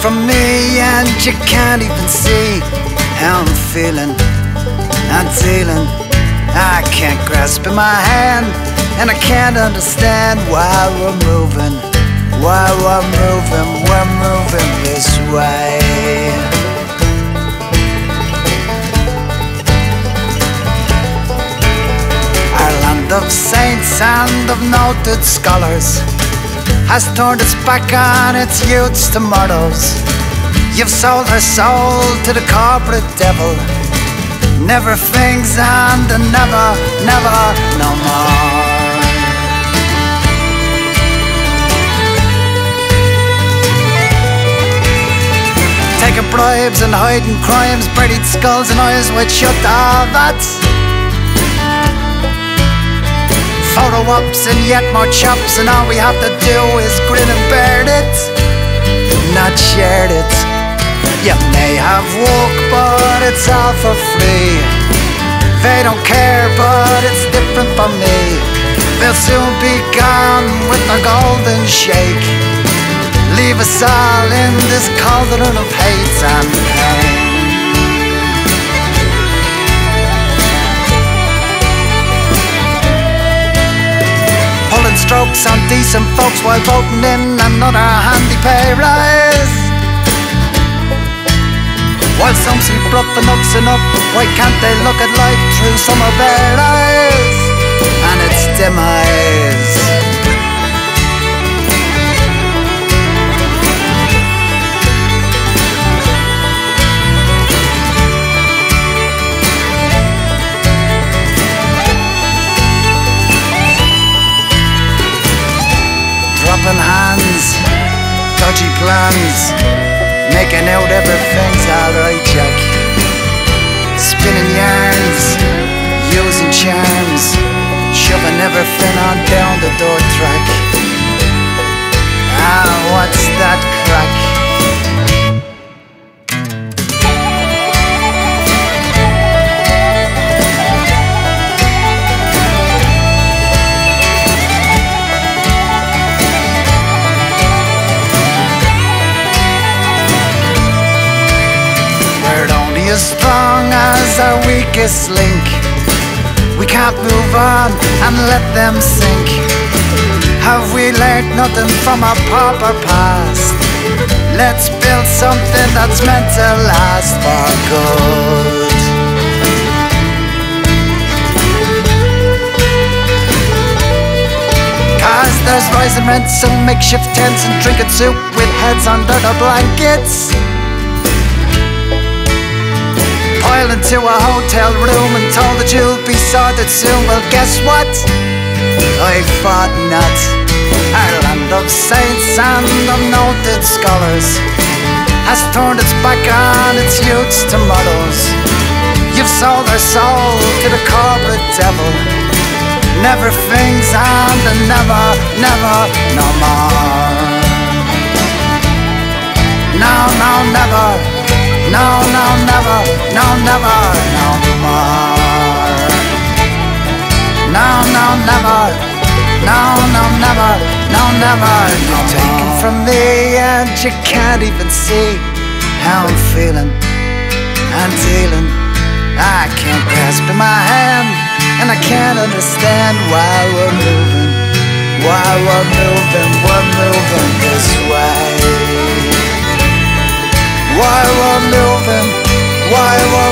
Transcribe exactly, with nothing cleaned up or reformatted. from me, and you can't even see how I'm feeling. I'm dealing, I can't grasp in my hand, and I can't understand why we're moving, why we're moving, we're moving this way. Our land of saints and of noted scholars has turned its back on its youths to models. You've sold her soul to the corporate devil. Never things and never, never, no more. Taking bribes and hiding crimes, buried skulls and eyes wide shut, ah, that's photo ops and yet more chops, and all we have to do is grin and bear it, not shared it. You may have walked, but it's all for free. They don't care, but it's different for me. They'll soon be gone with a golden shake, leave us all in this cauldron of hate and pain. Strokes on decent folks while voting in another handy pay rise. While some see bluffing ups and up, why can't they look at life through some of their eyes and its demise? Hands, dodgy plans, making out everything's alright, Jack. Spinning yarns, using charms, shoving everything on down the door track. Ah, what's that crack? As strong as our weakest link, we can't move on and let them sink. Have we learned nothing from our pauper past? Let's build something that's meant to last for good. Cause there's rising rents and makeshift tents and drinking soup with heads under the blankets, into a hotel room and told that you'll be sorted soon. Well, guess what? I thought not. Our land of saints and of noted scholars has turned its back on its youths to models. You've sold our soul to the corporate devil. Never things and never, never, no more. No, no, never. No, no, never, no, never, no more. No, no, never, no, no, never, no, never, no more. Taken from me, and you can't even see how I'm feeling. I'm dealing, I can't grasp in my hand, and I can't understand why we're moving, why we're moving, we're moving this way. Why we're moving, why we're